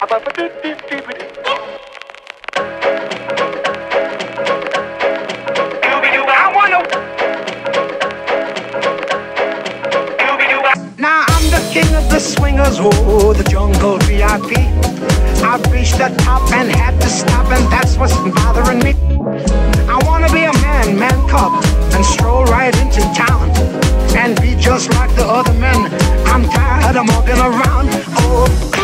Now I'm the king of the swingers, oh, the jungle VIP. I've reached the top and had to stop, and that's what's bothering me. I wanna be a man cop, and stroll right into town, and be just like the other men. I'm tired of mopping around, oh.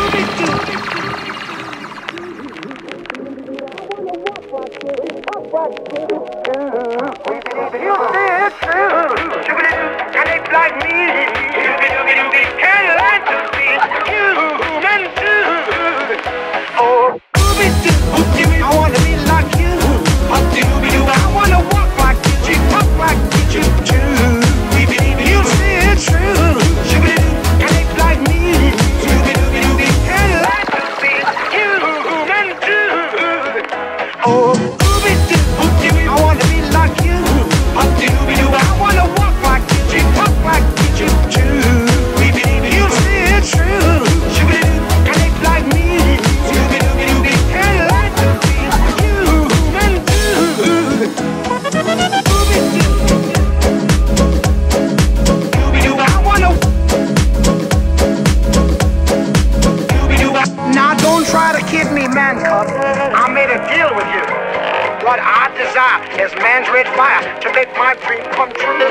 Is man's red fire to make my dream come true.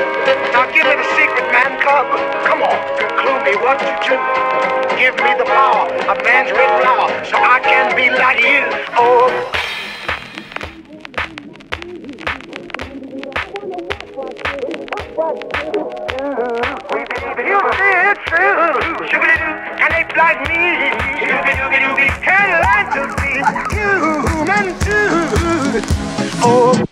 Now give me the secret, man cub. Come on, clue me what you do. Give me the power of man's red flower, so I can be like you. Oh. We believe in you, it's true. Shoo-be-doo, can they like me? Shoo-be-doo-be-doo-be, can I like to be human too? Oh.